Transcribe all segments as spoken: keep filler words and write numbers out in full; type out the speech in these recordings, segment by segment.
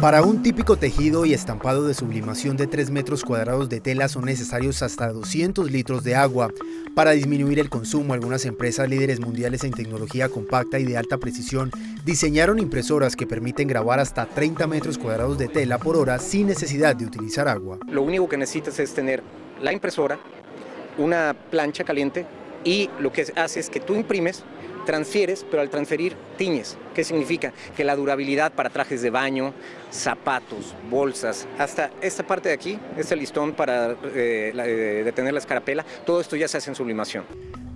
Para un típico tejido y estampado de sublimación de tres metros cuadrados de tela son necesarios hasta doscientos litros de agua. Para disminuir el consumo, algunas empresas líderes mundiales en tecnología compacta y de alta precisión diseñaron impresoras que permiten grabar hasta treinta metros cuadrados de tela por hora sin necesidad de utilizar agua. Lo único que necesitas es tener la impresora, una plancha caliente y lo que hace es que tú imprimes, transfieres, pero al transferir tiñes. ¿Qué significa? Que la durabilidad para trajes de baño, zapatos, bolsas, hasta esta parte de aquí, este listón para eh, la, eh, detener la escarapela, todo esto ya se hace en sublimación.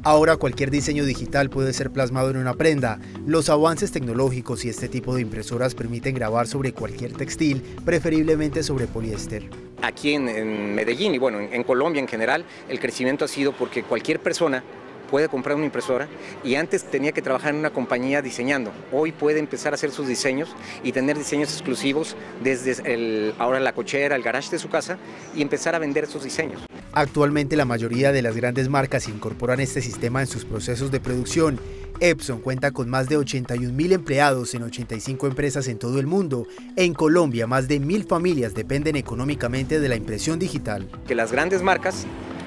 Ahora cualquier diseño digital puede ser plasmado en una prenda. Los avances tecnológicos y este tipo de impresoras permiten grabar sobre cualquier textil, preferiblemente sobre poliéster. Aquí en, en Medellín y bueno, en, en Colombia en general, el crecimiento ha sido porque cualquier persona puede comprar una impresora y antes tenía que trabajar en una compañía diseñando. Hoy puede empezar a hacer sus diseños y tener diseños exclusivos desde el, ahora la cochera, el garage de su casa y empezar a vender sus diseños. Actualmente la mayoría de las grandes marcas incorporan este sistema en sus procesos de producción. Epson cuenta con más de ochenta y un mil empleados en ochenta y cinco empresas en todo el mundo. En Colombia más de mil familias dependen económicamente de la impresión digital. Que las grandes marcas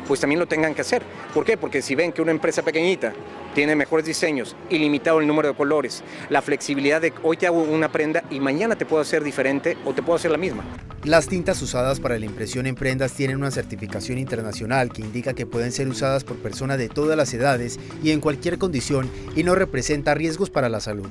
pues también lo tengan que hacer. ¿Por qué? Porque si ven que una empresa pequeñita tiene mejores diseños, ilimitado el número de colores, la flexibilidad de hoy te hago una prenda y mañana te puedo hacer diferente o te puedo hacer la misma. Las tintas usadas para la impresión en prendas tienen una certificación internacional que indica que pueden ser usadas por personas de todas las edades y en cualquier condición y no representa riesgos para la salud.